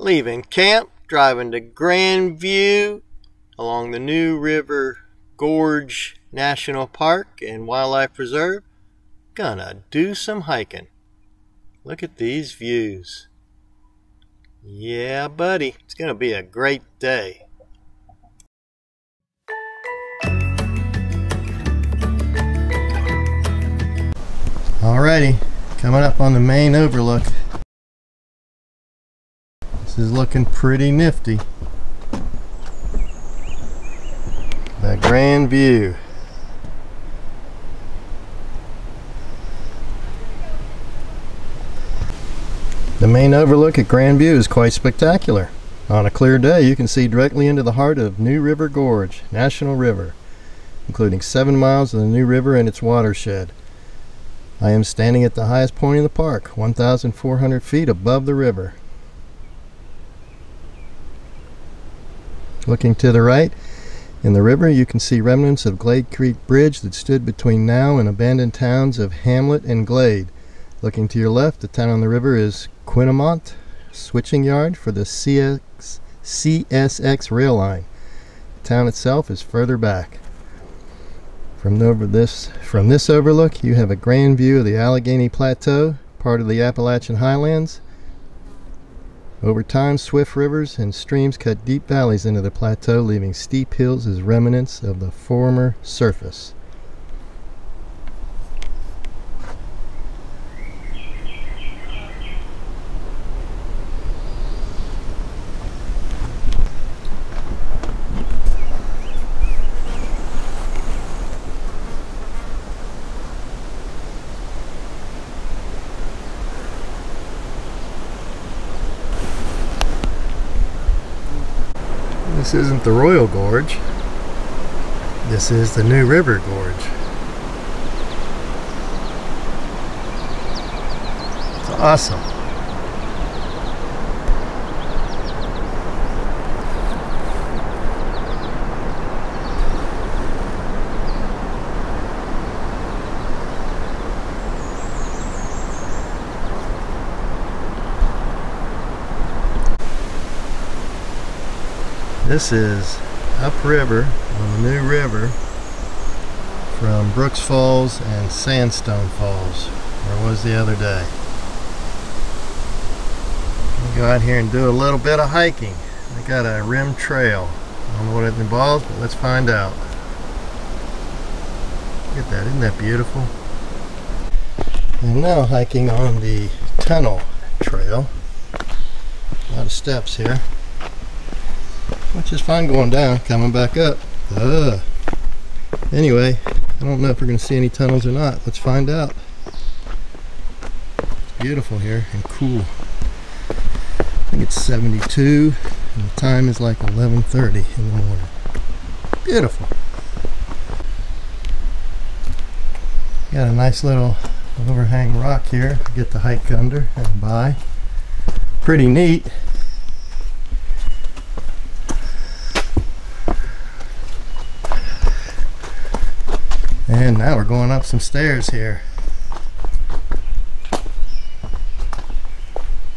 leaving camp, driving to Grandview along the New River Gorge National Park and Wildlife Preserve. Gonna do some hiking. Look at these views. Yeah, buddy, it's gonna be a great day. Alrighty, coming up on the main overlook. This is looking pretty nifty. The grand view. The main overlook at Grandview is quite spectacular. On a clear day, you can see directly into the heart of New River Gorge National River, including 7 miles of the New River and its watershed. I am standing at the highest point in the park, 1,400 feet above the river. Looking to the right, in the river you can see remnants of Glade Creek Bridge that stood between now and abandoned towns of Hamlet and Glade. Looking to your left, the town on the river is Quinamont, switching yard for the CSX rail line. The town itself is further back. From this overlook, you have a grand view of the Allegheny Plateau, part of the Appalachian Highlands. Over time, swift rivers and streams cut deep valleys into the plateau, leaving steep hills as remnants of the former surface. This isn't the Royal Gorge, this is the New River Gorge. It's awesome. This is upriver on the New River from Brooks Falls and Sandstone Falls, where I was the other day. I'll go out here and do a little bit of hiking. They got a rim trail. I don't know what it involves, but let's find out. Look at that, isn't that beautiful? And now hiking on the Tunnel Trail. A lot of steps here. Which is fine going down, coming back up. Anyway, I don't know if we're going to see any tunnels or not. Let's find out. It's beautiful here and cool. I think it's 72 and the time is like 11:30 in the morning. Beautiful. Got a nice little overhang rock here to get the hike under and by. Pretty neat. And now we're going up some stairs here.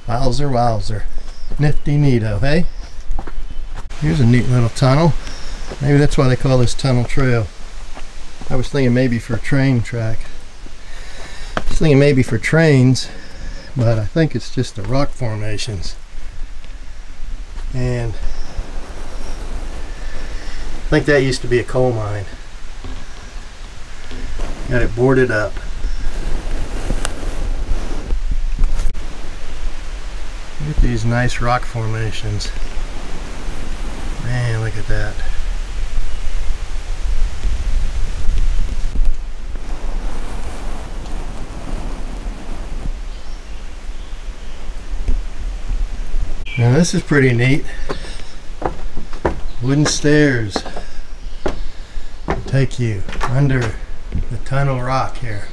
Wowzer, wowzer. Nifty neato, hey? Here's a neat little tunnel. Maybe that's why they call this Tunnel Trail. I was thinking maybe for a train track. I was thinking maybe for trains, but I think it's just the rock formations. And I think that used to be a coal mine. Got it boarded up. Look at these nice rock formations. Man, look at that. Now this is pretty neat. Wooden stairs take you under the tunnel rock here.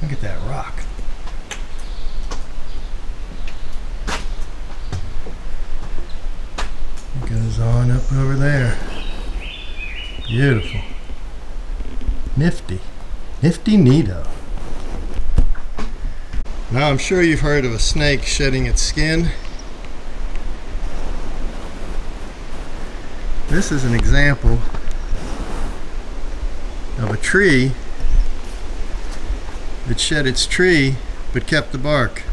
Look at that rock. It goes on up over there. Beautiful. Nifty. Nifty neato. Now I'm sure you've heard of a snake shedding its skin. This is an example of a tree that shed its tree but kept the bark.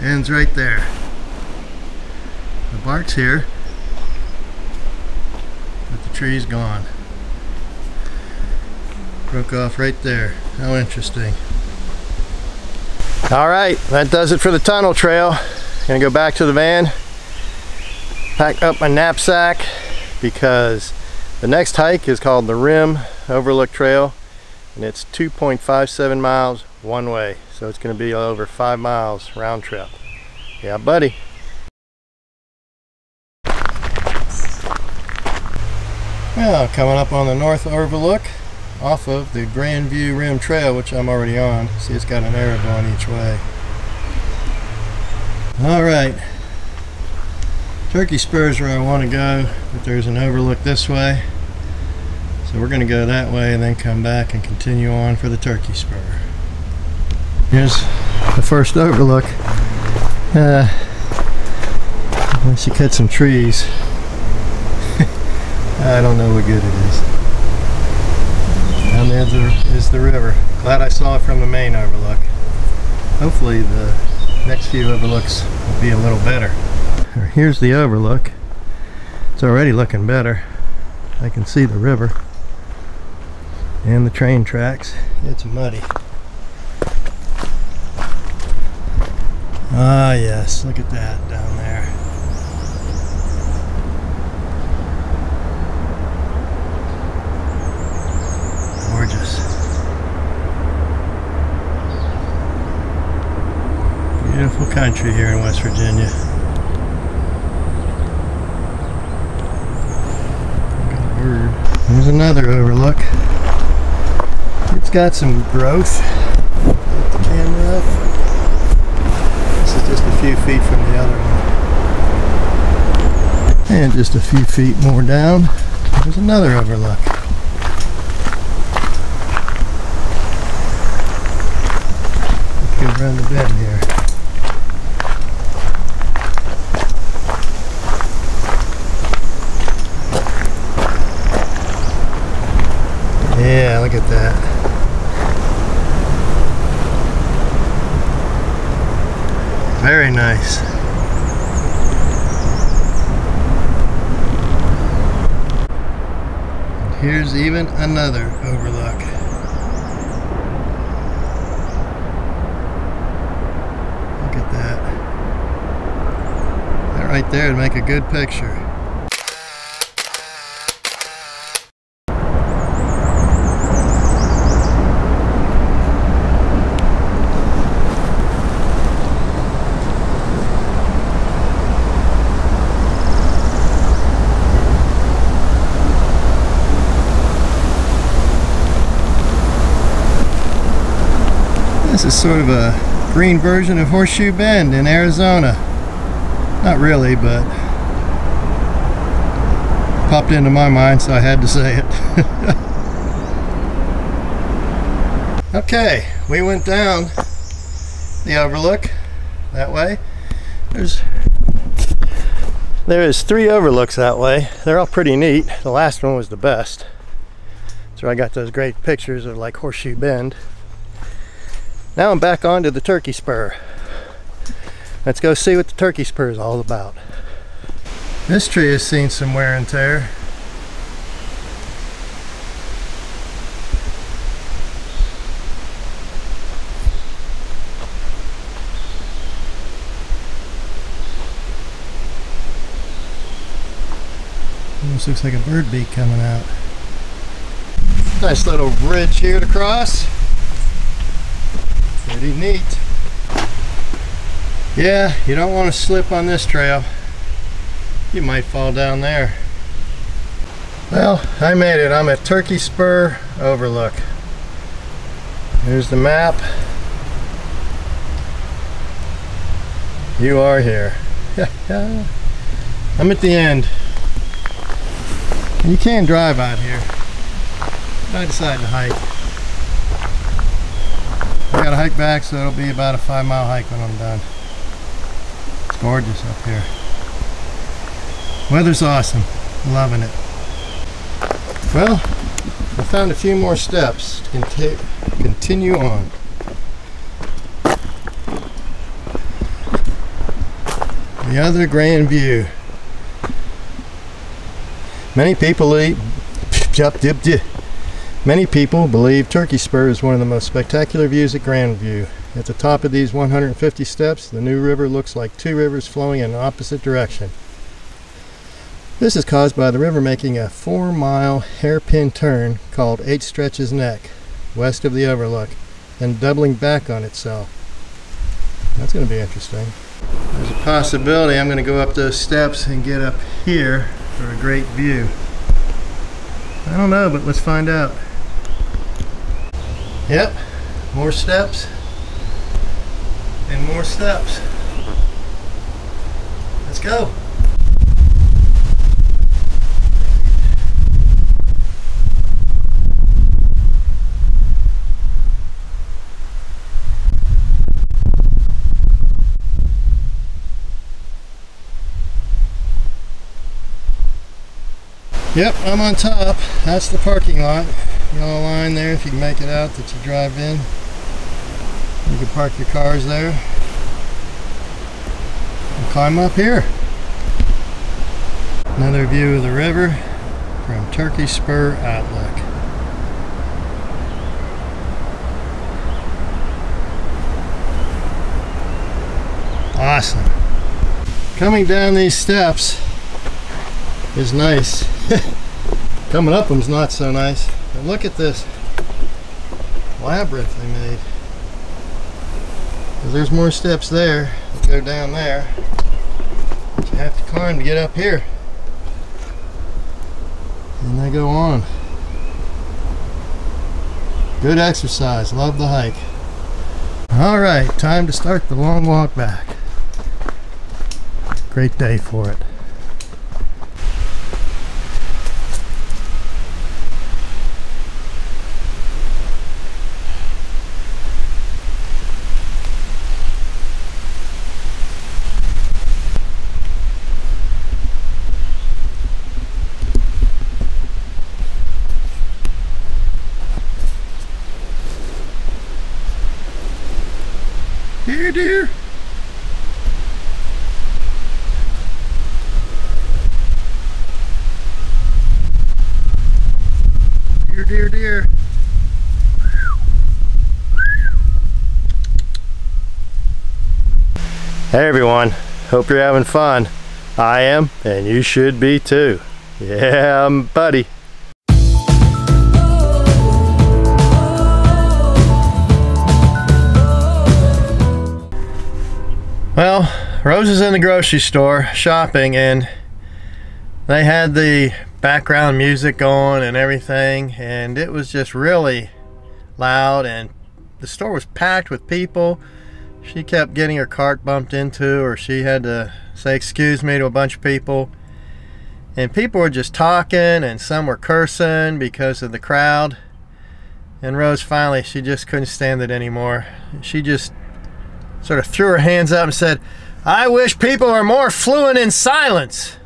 Ends right there. The bark's here, but the tree's gone. Broke off right there. How interesting. All right, that does it for the Tunnel Trail. Gonna go back to the van, pack up my knapsack, because the next hike is called the Rim Overlook Trail, and it's 2.57 miles one way. So it's gonna be over 5 miles round trip. Yeah, buddy. Well, coming up on the North Overlook, off of the Grandview Rim Trail, which I'm already on. See, it's got an arrow going each way. All right, Turkey Spur is where I want to go, but there's an overlook this way. So we're going to go that way and then come back and continue on for the Turkey Spur. Here's the first overlook. Once you cut some trees, I don't know what good it is. And there is the river. Glad I saw it from the main overlook. Hopefully the next few overlooks will be a little better. Here's the overlook. It's already looking better. I can see the river and the train tracks. It's muddy. Ah yes, look at that down there. Gorgeous. Beautiful country here in West Virginia. Got a bird. There's another overlook. It's got some growth. Get the camera up. This is just a few feet from the other one. And just a few feet more down, there's another overlook. Around the bend here. Yeah, look at that. Very nice. And here's even another overlook. Right there to make a good picture. This is sort of a green version of Horseshoe Bend in Arizona. Not really, but popped into my mind, so I had to say it. Okay, we went down the overlook that way. There is three overlooks that way. They're all pretty neat. The last one was the best. So I got those great pictures of like Horseshoe Bend. Now I'm back onto the Turkey Spur. Let's go see what the Turkey Spur is all about. This tree has seen some wear and tear. Almost looks like a bird beak coming out. Nice little bridge here to cross. Pretty neat. Yeah, you don't want to slip on this trail. You might fall down there. Well, I made it. I'm at Turkey Spur Overlook. Here's the map. You are here. I'm at the end. And you can drive out here. But I decided to hike. I gotta hike back, so it'll be about a 5 mile hike when I'm done. gorgeous up here. Weather's awesome, loving it. Well, I found a few more steps to continue on. The other Grandview. Many people believe Turkey Spur is one of the most spectacular views at Grandview. At the top of these 150 steps, the New River looks like two rivers flowing in an opposite direction. This is caused by the river making a 4-mile hairpin turn called 8 Stretches Neck, west of the overlook, then doubling back on itself. That's going to be interesting. There's a possibility I'm going to go up those steps and get up here for a great view. I don't know, but let's find out. Yep, more steps and more steps. Let's go. Yep, I'm on top. That's the parking lot. Yellow line there, if you can make it out, that you drive in. You can park your cars there. And climb up here. Another view of the river from Turkey Spur Outlook. Awesome. Coming down these steps is nice. Coming up them's not so nice. But look at this labyrinth they made. There's more steps there that go down there, but you have to climb to get up here. And they go on. Good exercise. Love the hike. All right, time to start the long walk back. Great day for it. Here, dear. Dear, dear, dear. Hey everyone, hope you're having fun. I am, and you should be too. Yeah, buddy. Well, Rose is in the grocery store shopping, and they had the background music on and everything, and it was just really loud, and the store was packed with people. She kept getting her cart bumped into, or she had to say excuse me to a bunch of people, and people were just talking, and some were cursing because of the crowd. And Rose finally, she just couldn't stand it anymore. She just sort of threw her hands up and said, "I wish people are more fluent in silence."